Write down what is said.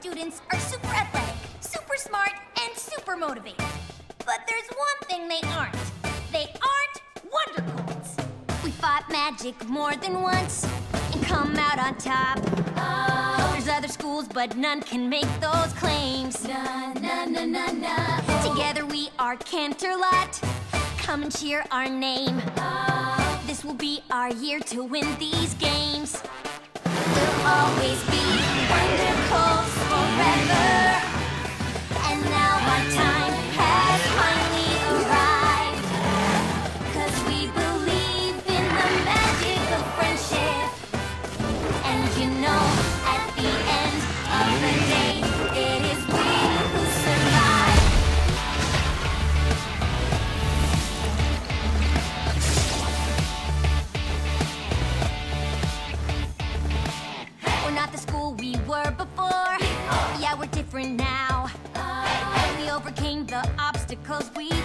students are super athletic, super smart, and super motivated. But there's one thing they aren't. They aren't Wonder Colts. We fought magic more than once and come out on top. Oh. There's other schools, but none can make those claims. Na, na, na, na, na. Oh. Together we are Canterlot. Come and cheer our name. Oh. This will be our year to win these games. We'll always be Wonder Colts forever. And now our time has finally arrived. 'Cause we believe in the magic of friendship. And you know, at the end of the day, it is we who survive. Not the school we were before. Yeah, we're different now. We overcame the obstacles we